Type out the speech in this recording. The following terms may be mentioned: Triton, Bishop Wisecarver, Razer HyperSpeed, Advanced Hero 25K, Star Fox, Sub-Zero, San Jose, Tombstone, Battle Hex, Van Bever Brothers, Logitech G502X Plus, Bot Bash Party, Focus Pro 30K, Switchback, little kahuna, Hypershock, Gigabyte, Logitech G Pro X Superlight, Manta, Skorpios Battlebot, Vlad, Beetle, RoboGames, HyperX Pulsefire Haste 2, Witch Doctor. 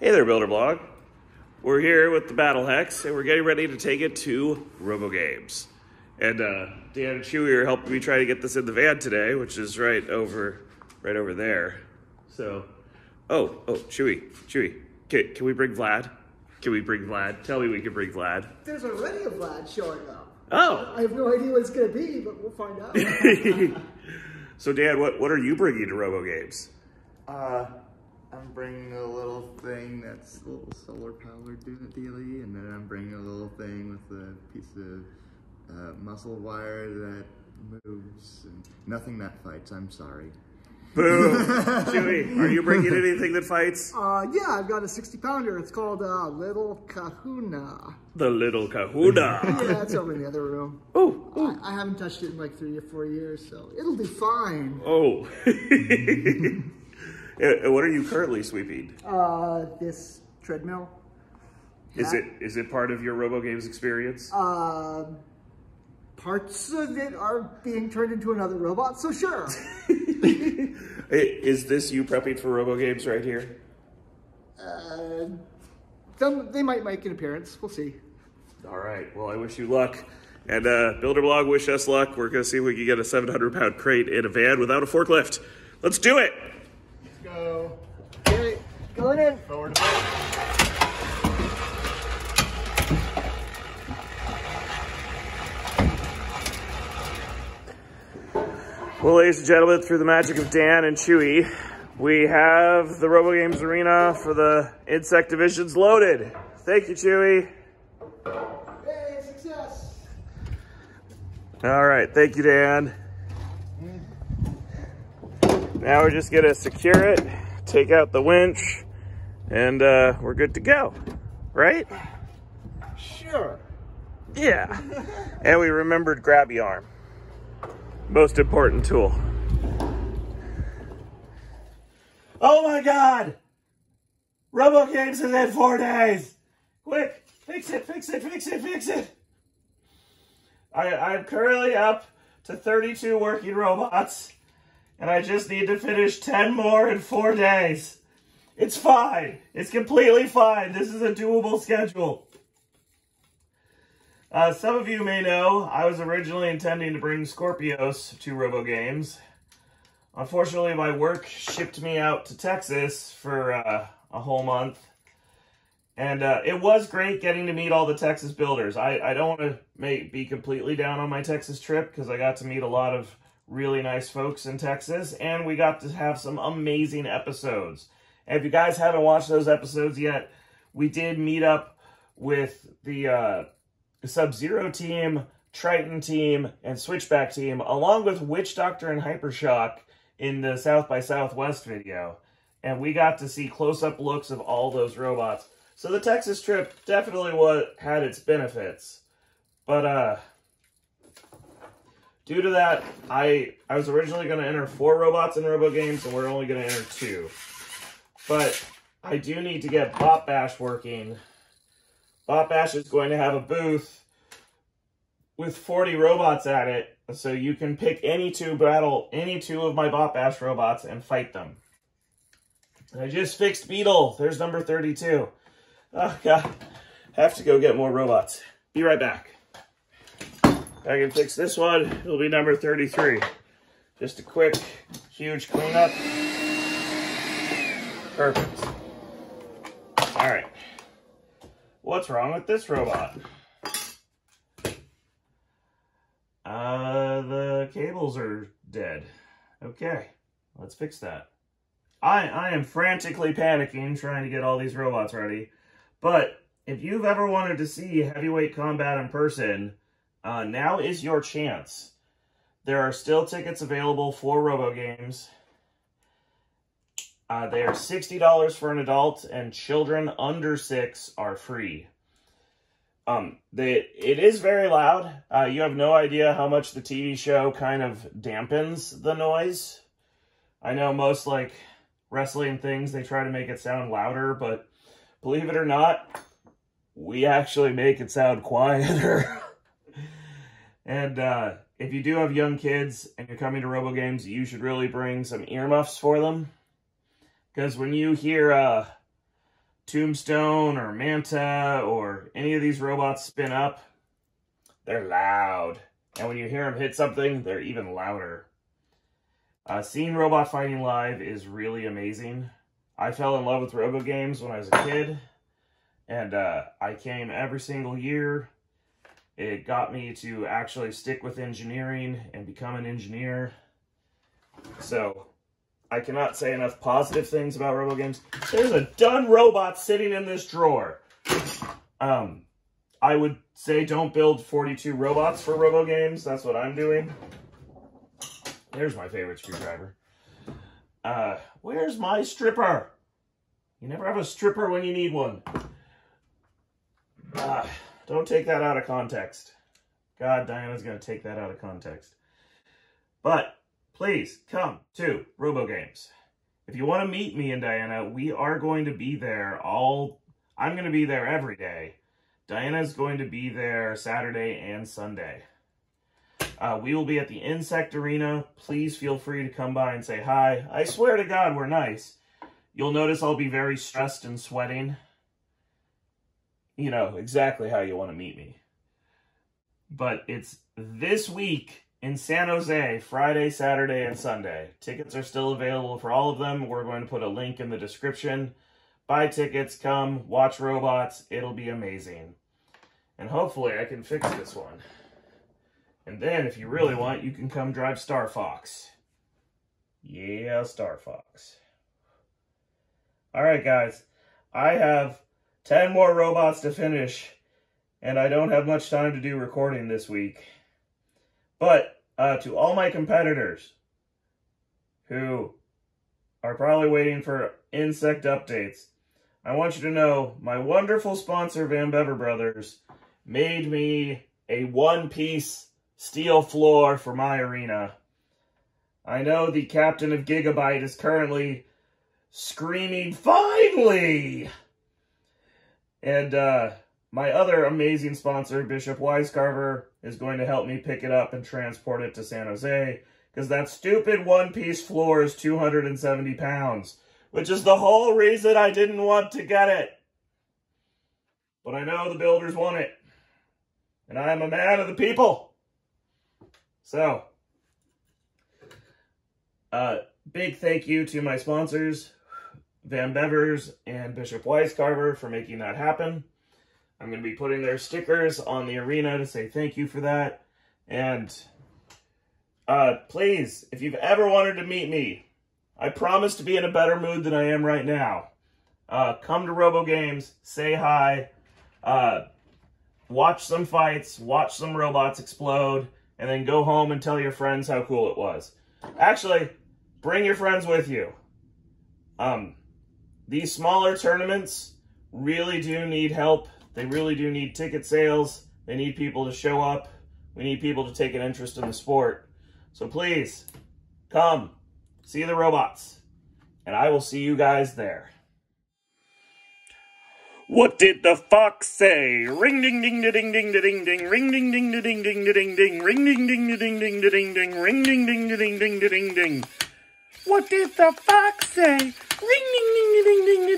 Hey there, BuilderBlog. We're here with the Battle Hex, and we're getting ready to take it to RoboGames. And Dan and Chewy are helping me try to get this in the van today, which is right over there. So, Chewy, can we bring Vlad? Can we bring Vlad? Tell me we can bring Vlad. There's already a Vlad showing up. Oh! I have no idea what it's going to be, but we'll find out. So, Dan, what are you bringing to RoboGames? I'm bringing a little thing that's a little solar powered dealy, and then I'm bringing a little thing with a piece of muscle wire that moves, and nothing that fights, I'm sorry. Boom! Chewy, are you bringing anything that fights? Yeah, I've got a 60-pounder. It's called Little Kahuna. The Little Kahuna? Yeah, it's over in the other room. Oh, oh. I haven't touched it in like 3 or 4 years, so it'll be fine. Oh. What are you currently sweeping? This treadmill. Is it part of your RoboGames experience? Parts of it are being turned into another robot, so sure. Is this you prepping for RoboGames right here? They might make an appearance. We'll see. All right. Well, I wish you luck. And BuilderBlog, wish us luck. We're going to see if we can get a 700-pound crate in a van without a forklift. Let's do it. Go. Okay, going in. Forward. Well, ladies and gentlemen, through the magic of Dan and Chewy, we have the RoboGames Arena for the Insect Divisions loaded. Thank you, Chewy. Hey, success. All right, thank you, Dan. Now we're just gonna secure it, take out the winch, and we're good to go, right? Sure. Yeah. And we remembered grabby arm. Most important tool. Oh my God! RoboGames is in 4 days! Quick, fix it! I'm currently up to 32 working robots. And I just need to finish 10 more in 4 days. It's fine. It's completely fine. This is a doable schedule. Some of you may know I was originally intending to bring Skorpios to RoboGames. Unfortunately, my work shipped me out to Texas for a whole month. And it was great getting to meet all the Texas builders. I don't want to be completely down on my Texas trip because I got to meet a lot of really nice folks in Texas, and we got to have some amazing episodes. And if you guys haven't watched those episodes yet, we did meet up with the Sub-Zero team, Triton team, and Switchback team, along with Witch Doctor and Hypershock in the South by Southwest video. And we got to see close-up looks of all those robots. So the Texas trip definitely had its benefits. But, due to that, I was originally going to enter 4 robots in RoboGames, and we're only going to enter 2. But I do need to get Bot Bash working. Bot Bash is going to have a booth with 40 robots at it, so you can pick any two of my Bot Bash robots and fight them. And I just fixed Beetle. There's number 32. Oh, God. I have to go get more robots. Be right back. I can fix this one. It'll be number 33. Just a quick, huge cleanup. Perfect. All right. What's wrong with this robot? The cables are dead. Okay, let's fix that. I am frantically panicking trying to get all these robots ready. But if you've ever wanted to see heavyweight combat in person, now is your chance. There are still tickets available for RoboGames. They are $60 for an adult, and children under 6 are free. It is very loud. You have no idea how much the TV show kind of dampens the noise. I know most like wrestling things, they try to make it sound louder, but believe it or not, we actually make it sound quieter. And if you do have young kids and you're coming to RoboGames, you should really bring some earmuffs for them. Because when you hear Tombstone or Manta or any of these robots spin up, they're loud. And when you hear them hit something, they're even louder. Seeing robot fighting live is really amazing. I fell in love with RoboGames when I was a kid, and I came every single year. It got me to actually stick with engineering and become an engineer. So I cannot say enough positive things about RoboGames. There's a done robot sitting in this drawer. I would say don't build 42 robots for RoboGames. That's what I'm doing. There's my favorite screwdriver. Where's my stripper? You never have a stripper when you need one. Don't take that out of context. God, Diana's going to take that out of context. But please come to RoboGames. If you want to meet me and Diana, we are going to be there all... I'm going to be there every day. Diana's going to be there Saturday and Sunday. We will be at the Insect Arena. Please feel free to come by and say hi. I swear to God, we're nice. You'll notice I'll be very stressed and sweating. You know, exactly how you want to meet me. But it's this week in San Jose, Friday, Saturday, and Sunday. Tickets are still available for all of them. We're going to put a link in the description. Buy tickets, come, watch robots. It'll be amazing. And hopefully I can fix this one. And then, if you really want, you can come drive Star Fox. Yeah, Star Fox. Alright, guys. I have 10 more robots to finish, and I don't have much time to do recording this week. But, to all my competitors who are probably waiting for insect updates, I want you to know my wonderful sponsor, Van Bever Brothers, made me a one-piece steel floor for my arena. I know the captain of Gigabyte is currently screaming, "Finally!" And my other amazing sponsor, Bishop Wisecarver, is going to help me pick it up and transport it to San Jose, because that stupid one-piece floor is 270 pounds, which is the whole reason I didn't want to get it. But I know the builders want it, and I am a man of the people. So, big thank you to my sponsors, Van Bevers and Bishop Wisecarver, for making that happen. I'm going to be putting their stickers on the arena to say thank you for that. And please, if you've ever wanted to meet me, I promise to be in a better mood than I am right now. Come to RoboGames, say hi, watch some fights, watch some robots explode, and then go home and tell your friends how cool it was. Actually, bring your friends with you. These smaller tournaments really do need help. They really do need ticket sales. They need people to show up. We need people to take an interest in the sport. So please, come. See the robots. And I will see you guys there. What did the fox say? Ring ding ding ding ding ding ding ring ding ding ding ding ding ding ring ding ding ding ding ding ding ring ding ding ding ding ding ding. What did the fox say? Ring ding ding ding ding